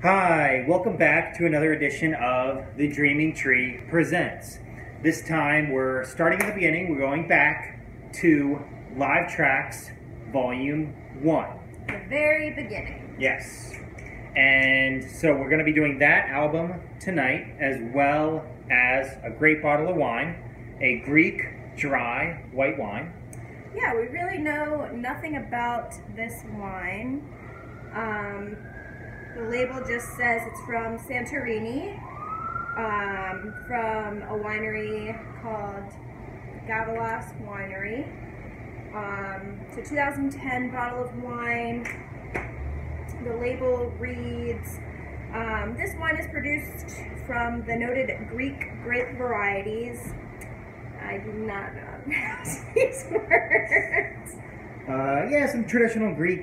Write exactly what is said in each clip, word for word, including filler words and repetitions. Hi, welcome back to another edition of The Dreaming Tree Presents. This time we're starting at the beginning, we're going back to Live Tracks Volume one. The very beginning. Yes. And so we're going to be doing that album tonight, as well as a great bottle of wine, a Greek dry white wine. Yeah, we really know nothing about this wine. Um... The label just says it's from Santorini, um, from a winery called Gavalas Winery. Um, it's a two thousand ten bottle of wine. The label reads, um, this wine is produced from the noted Greek grape varieties. I do not know how to pronounce these words. Uh, yeah, some traditional Greek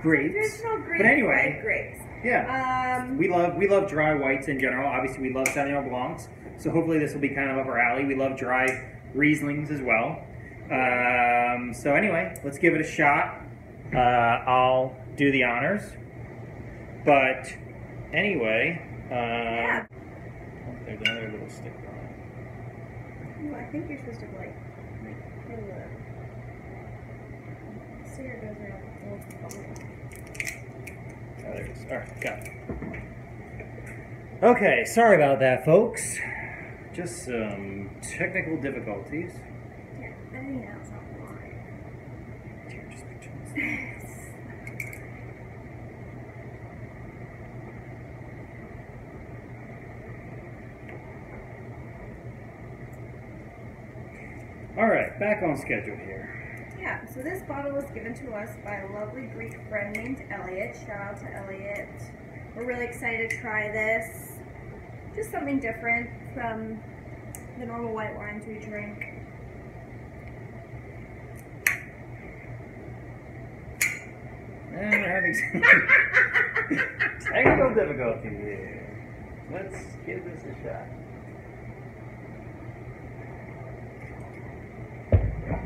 grapes. Traditional Greek but anyway, grapes. Yeah, um, we love we love dry whites in general. Obviously, we love Sauvignon Blancs, so hopefully this will be kind of up our alley. We love dry Rieslings as well. Um, so anyway, let's give it a shot. Uh, I'll do the honors. But anyway, uh, yeah. Oh, there's another little stick on it. Well, I think you're supposed to like, like pull the sticker goes around. Oh, there it is. All right, got it. Okay, sorry about that, folks. Just some technical difficulties. Yeah, I think that's online. Here, just picture this. All right, back on schedule here. Yeah, so this bottle was given to us by a lovely Greek friend named Elliot. Shout out to Elliot. We're really excited to try this. Just something different from the normal white wines we drink. And we're having some technical difficulties here. Let's give this a shot.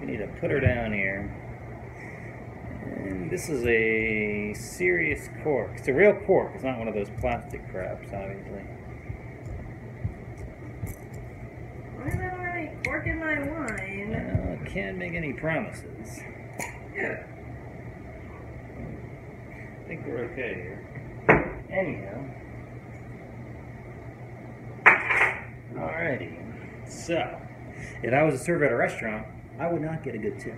We need to put her down here. And this is a serious cork. It's a real cork. It's not one of those plastic craps, obviously. Why do I don't have any cork in my wine? I can't make any promises. I think we're okay here. Anyhow. Alrighty. So, if I was a server at a restaurant, I would not get a good tip.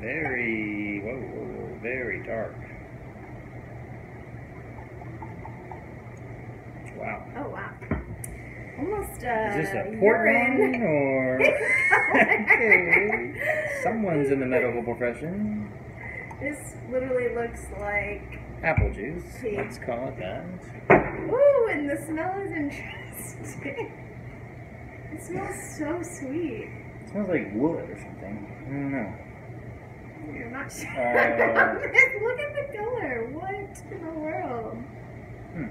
Very, whoa, whoa, whoa, very dark. Wow. Oh, wow. Almost, uh, is this a port wine or? Okay. Someone's in the medical profession. This literally looks like apple juice. Tea. Let's call it that. Ooh, and the smell is interesting. It smells so sweet. It smells like wood or something. I don't know. You're not sure about uh, this. Look at the color. What in the world? Hmm.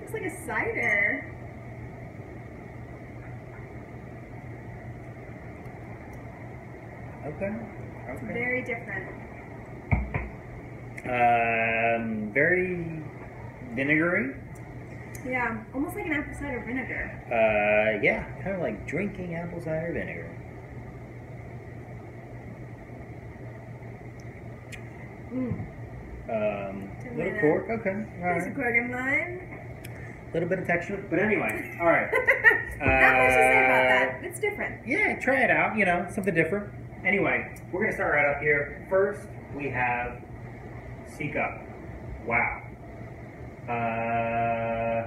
Looks like a cider. Okay. Okay. It's very different. Um, very vinegary. Yeah, almost like an apple cider vinegar. Uh, yeah, kind of like drinking apple cider vinegar. Mm. Um, little cork, okay. All There's right. a cork in mine. Little bit of texture, but anyway, all right. uh, Not much to say about that. It's different. Yeah, try it out. You know, something different. Anyway, we're gonna start right up here. First, we have Seek Up. Wow. Uh,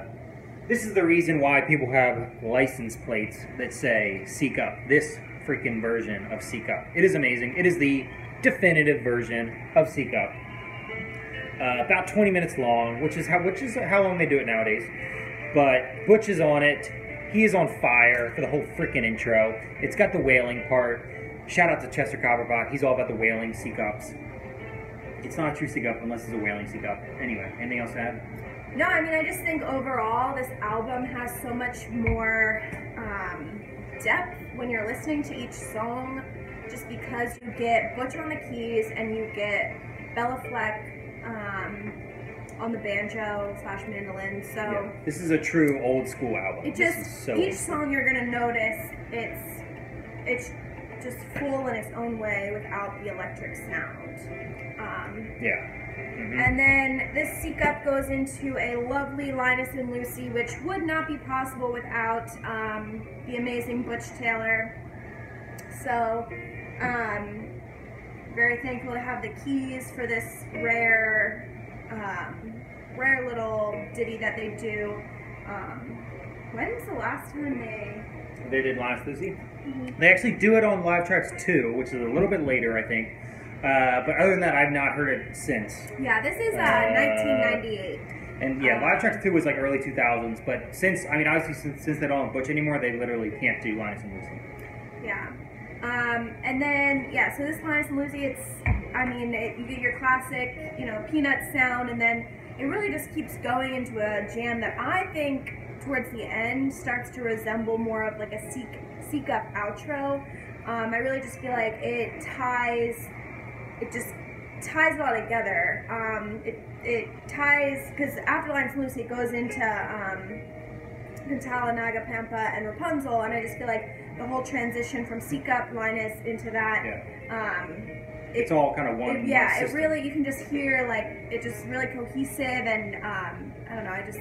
this is the reason why people have license plates that say Seek Up. This freaking version of Seek Up. It is amazing. It is the definitive version of Seek Up. Uh, about twenty minutes long, which is how which is how long they do it nowadays. But Butch is on it. He is on fire for the whole freaking intro. It's got the wailing part. Shout out to Chester Coberbach. He's all about the wailing Seek Ups. It's not a true Seek Up unless it's a wailing Seek Up. Anyway, anything else to add? No, I mean, I just think overall this album has so much more um, depth when you're listening to each song, just because you get Butch on the keys and you get Bella Fleck um, on the banjo slash mandolin. So yeah. This is a true old school album. It just, this is so each song you're gonna notice it's it's just full in its own way without the electric sound. Um, yeah. Mm-hmm. And then this Seek Up goes into a lovely Linus and Lucy, which would not be possible without um, the amazing Butch Taylor. So, um, very thankful to have the keys for this rare, um, rare little ditty that they do. Um, when was the last time they... They did Last Lucy? Mm-hmm. They actually do it on Live Tracks two, which is a little bit later, I think. Uh, but other than that, I've not heard it since. Yeah, this is uh, uh, nineteen ninety-eight. And yeah, um, Live Tracks two was like early two thousands, but since, I mean, obviously since, since they don't have Butch anymore, they literally can't do Linus and Lucy. Yeah. Um, and then, yeah, so this Linus and Lucy, it's, I mean, it, you get your classic, you know, peanut sound, and then it really just keeps going into a jam that I think towards the end starts to resemble more of like a Seek, seek Up outro. Um, I really just feel like it ties... It just ties it all together. Um, it, it ties, because after Linus and Lucy, it goes into um, Pantala, Naga Pampa, and Rapunzel, and I just feel like the whole transition from Seek Up Linus into that. Yeah. Um, it, it's all kind of one. It, yeah, one it really, you can just hear, like, it just really cohesive, and um, I don't know, I just,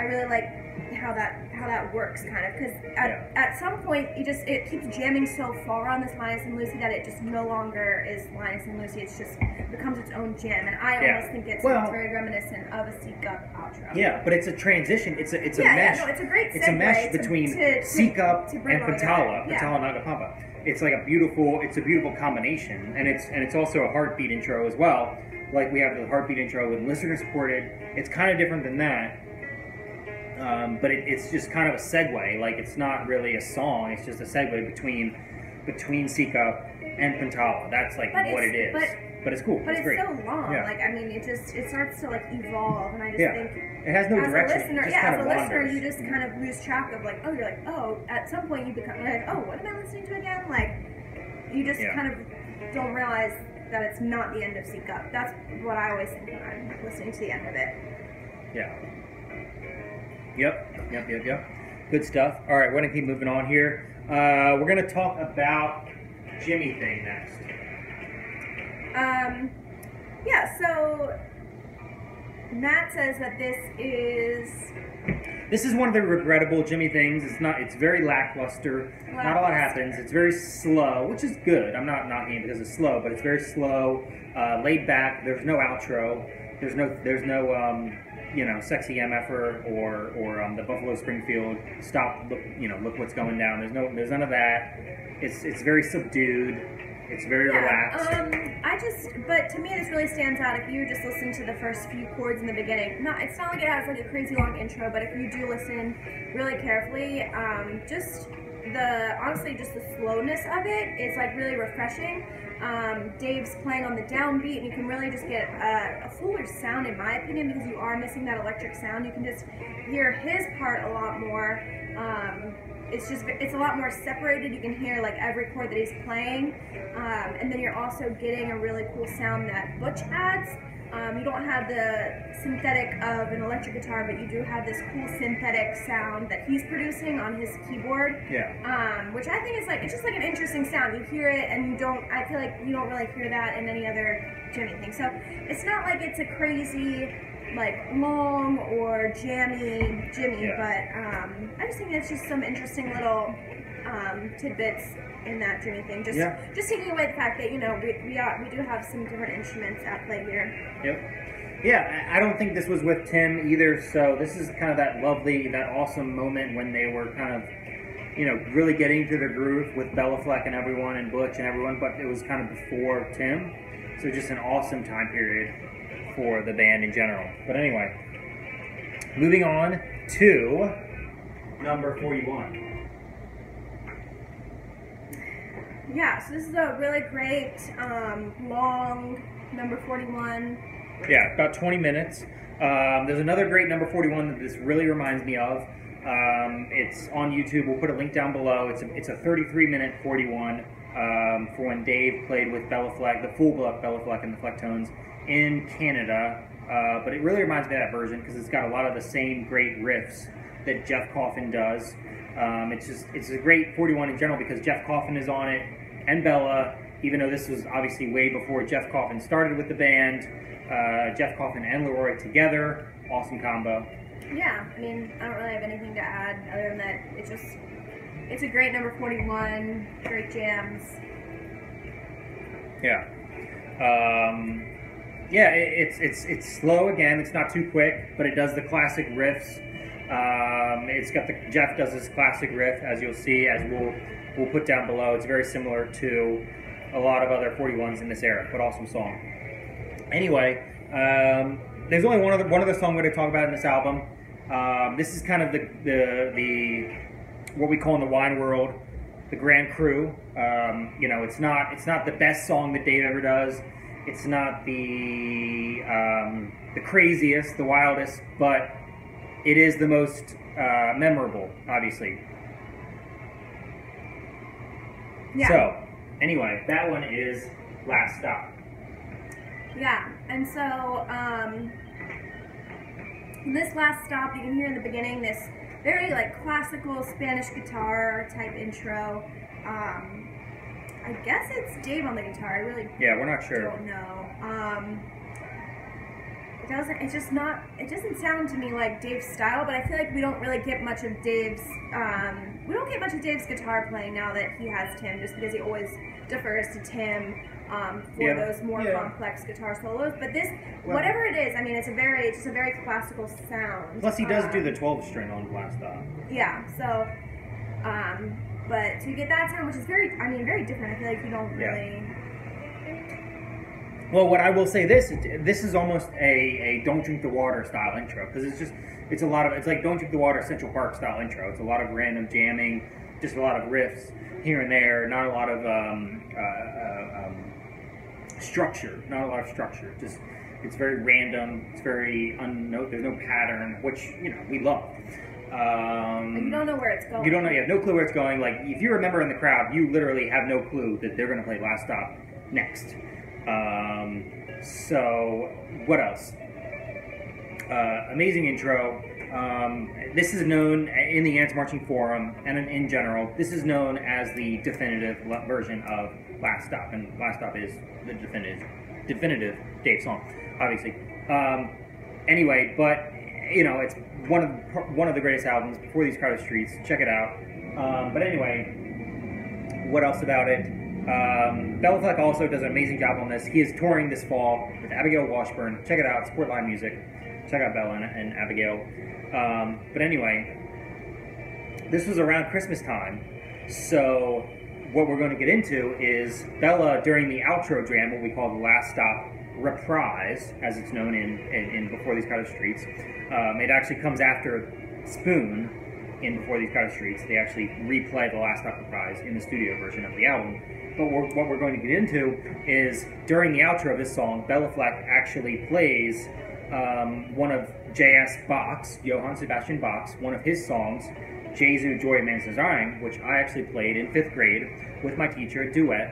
I really like how that how that works, kind of, because at, yeah. at some point you just it keeps jamming so far on this Linus and Lucy that it just no longer is Linus and Lucy. It's just it becomes its own jam, and I yeah. almost think it's well, very reminiscent of a Seek Up outro. Yeah, but it's a transition. It's a it's yeah, a mesh. Yeah, no, it's a great. It's a mesh between to, to, Seek Up to and Pantala, yeah. Pantala Naga Pampa. It's like a beautiful. It's a beautiful combination, and it's and it's also a heartbeat intro as well. Like we have the heartbeat intro with listener supported. It's kind of different than that. Um, but it, it's just kind of a segue. Like it's not really a song. It's just a segue between between Seek Up and Pantala. That's like but what it is. But, but it's cool. But it's, it's great. So long. Yeah. Like I mean, it just it starts to like evolve, and I just yeah. think it has no as direction. A listener, it just yeah, kind as of a listener, wanders. You just kind of lose track of like, oh, you're like, oh, at some point you become like, oh, what am I listening to again? Like you just yeah. kind of don't realize that it's not the end of Seek Up. That's what I always think when I'm listening to the end of it. Yeah. Yep, yep, yep, yep. Good stuff. All right, we're going to keep moving on here. Uh, we're going to talk about Jimmy thing next. Um, yeah, so Matt says that this is... This is one of the regrettable Jimmy things. It's not. It's very lackluster. lackluster. Not a lot happens. It's very slow, which is good. I'm not knocking it because it's slow, but it's very slow, uh, laid back. There's no outro. There's no... There's no um, you know, sexy M F-er or or um, the Buffalo Springfield stop. Look, you know, look what's going down. There's no, there's none of that. It's it's very subdued. It's very yeah, relaxed. Um, I just, but to me, this really stands out. If you just listen to the first few chords in the beginning, not it's not like it has like a crazy long intro, but if you do listen really carefully, um, just the honestly just the slowness of it is like really refreshing. Um, Dave's playing on the downbeat, and you can really just get a, a fuller sound, in my opinion, because you are missing that electric sound. You can just hear his part a lot more. Um, it's just, it's a lot more separated. You can hear like every chord that he's playing, um, and then you're also getting a really cool sound that Butch adds. Um, you don't have the synthetic of an electric guitar, but you do have this cool synthetic sound that he's producing on his keyboard. Yeah. Um, which I think is like, it's just like an interesting sound. You hear it and you don't, I feel like you don't really hear that in any other Jimmy thing. So it's not like it's a crazy, like long or jammy Jimmy, yeah. but um, I just think it's just some interesting little um, tidbits in that Jimmy thing, just yeah. just taking away the fact that you know we we, are, we do have some different instruments at play here. Yep. Yeah, I don't think this was with Tim either. So this is kind of that lovely, that awesome moment when they were kind of, you know, really getting to their groove with Bella Fleck and everyone and Butch and everyone. But it was kind of before Tim, so just an awesome time period for the band in general. But anyway, moving on to number forty-one. Yeah, so this is a really great, um, long number forty-one. Yeah, about twenty minutes. Um, there's another great number forty-one that this really reminds me of. Um, it's on YouTube. We'll put a link down below. It's a, it's a thirty-three minute forty-one. um, for when Dave played with Bella Fleck, the full Bella Fleck and the Flecktones in Canada. Uh, but it really reminds me of that version because it's got a lot of the same great riffs that Jeff Coffin does. Um, it's just it's a great forty-one in general because Jeff Coffin is on it and Bella, even though this was obviously way before Jeff Coffin started with the band. Uh, Jeff Coffin and Leroy together, awesome combo. Yeah, I mean, I don't really have anything to add other than that it's just, it's a great number forty-one, great jams. Yeah. Um, yeah, it, it's, it's, it's slow again, it's not too quick, but it does the classic riffs. Um, it's got the, Jeff does his classic riff, as you'll see, as we'll, we'll put down below. It's very similar to a lot of other forty-ones in this era, but awesome song. Anyway, um, there's only one other one other song we're going to talk about in this album. Um, this is kind of the, the the what we call in the wine world the grand cru. Um, you know, it's not it's not the best song that Dave ever does. It's not the um, the craziest, the wildest, but it is the most uh, memorable, obviously. Yeah. So, anyway, that one is Last Stop. Yeah, and so um, this last stop, you can hear in the beginning this very like classical Spanish guitar type intro. Um, I guess it's Dave on the guitar. I really yeah, we're not sure. Don't know. Um, it doesn't. It's just not. It doesn't sound to me like Dave's style. But I feel like we don't really get much of Dave's. Um, we don't get much of Dave's guitar playing now that he has Tim, just because he always defers to Tim. Um, for yeah. those more yeah. complex guitar solos, but this, well, whatever it is, I mean, it's a very, it's just a very classical sound. Plus, he does um, do the twelve string on Last Stop. Yeah. So, um, but to get that sound, which is very, I mean, very different. I feel like you don't really. Yeah. Well, what I will say this, this is almost a, a Don't Drink the Water style intro because it's just, it's a lot of, it's like Don't Drink the Water Central Park style intro. It's a lot of random jamming, just a lot of riffs here and there, not a lot of. Um, uh, uh, um, structure, not a lot of structure, just it's very random, it's very unknown, there's no pattern, which, you know, we love. Um, and you don't know where it's going. You don't know, you have no clue where it's going. Like, if you remember in the crowd, you literally have no clue that they're going to play Last Stop next. Um, so, what else? Uh, amazing intro. Um, this is known in the Ants Marching Forum and in general, this is known as the definitive version of Last Stop, and Last Stop is the definitive, definitive Dave song, obviously. Um, anyway, but you know, it's one of the, one of the greatest albums. Before These Crowded Streets, check it out. Um, but anyway, what else about it? Um, Bella Fleck also does an amazing job on this. He is touring this fall with Abigail Washburn. Check it out, Sportline Music. Check out Bella and, and Abigail. Um, but anyway, this was around Christmas time, so. What we're going to get into is Bella during the outro jam, what we call the Last Stop Reprise, as it's known in, in, in Before These Crowded Streets. Um, it actually comes after Spoon in Before These Crowded Streets. They actually replay the Last Stop Reprise in the studio version of the album. But we're, what we're going to get into is during the outro of this song, Bella Fleck actually plays um, one of J S Bach's, Johann Sebastian Bach's, one of his songs, Jesu, Joy of Man's Design, which I actually played in fifth grade with my teacher, a duet,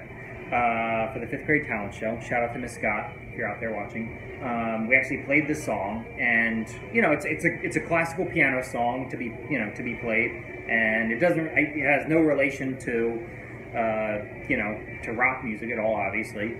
uh, for the fifth grade talent show. Shout out to Miss Scott, if you're out there watching. Um, we actually played this song, and you know, it's it's a it's a classical piano song to be you know to be played, and it doesn't it has no relation to uh, you know to rock music at all, obviously.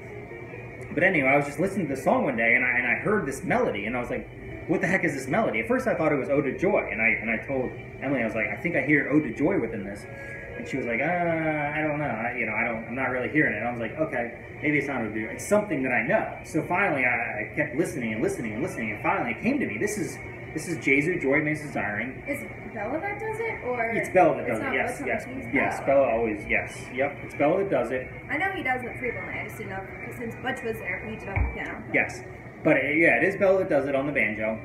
But anyway, I was just listening to the song one day, and I and I heard this melody, and I was like, what the heck is this melody? At first I thought it was Ode to Joy, and I and I told Emily, I was like, I think I hear Ode to Joy within this, and she was like, uh, I don't know, I, you know, I don't, I'm not really hearing it. And I was like, okay, maybe it's not Ode to Joy. It's something that I know. So finally, I, I kept listening and listening and listening, and finally it came to me. This is this is Jesu, Joy of Man's Desiring. Is it Bella that does it, or it's Bella that does it? Yes, yes, yes. Bella always, yes, yep. It's Bella that does it. I know he does it frequently. I just didn't know because since Butch was there, he did it on the piano. Yes. But it, yeah, it is Bella that does it on the banjo.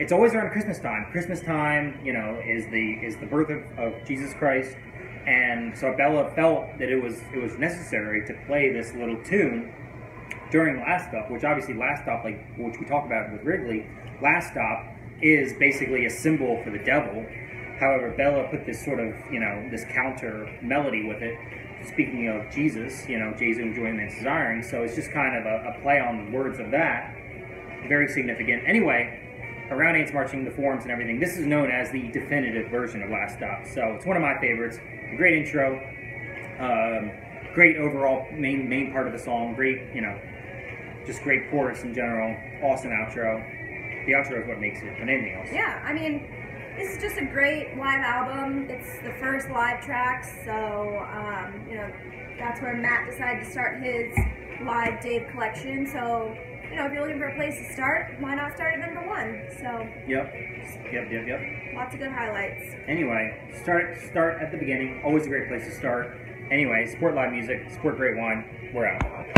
It's always around Christmas time. Christmas time, you know, is the is the birth of, of Jesus Christ, and so Bella felt that it was it was necessary to play this little tune during Last Stop, which obviously Last Stop, like which we talk about with Wrigley, Last Stop is basically a symbol for the devil. However, Bella put this sort of you know this counter melody with it speaking of Jesus, you know, Jesu and Joy of Man's Design. So it's just kind of a, a play on the words of that. Very significant. Anyway, around Ants Marching, the forums and everything, this is known as the definitive version of Last Stop. So it's one of my favorites. A great intro, um, great overall main main part of the song, great, you know, just great chorus in general, awesome outro. The outro is what makes it, but anything else. Yeah, I mean, this is just a great live album. It's the first Live Tracks, so, um, you know, that's where Matt decided to start his Live Dave collection. So, you know, if you're looking for a place to start, why not start at number one? So, yep, yep, yep, yep. Lots of good highlights. Anyway, start start at the beginning. Always a great place to start. Anyway, support live music, support great wine. We're out.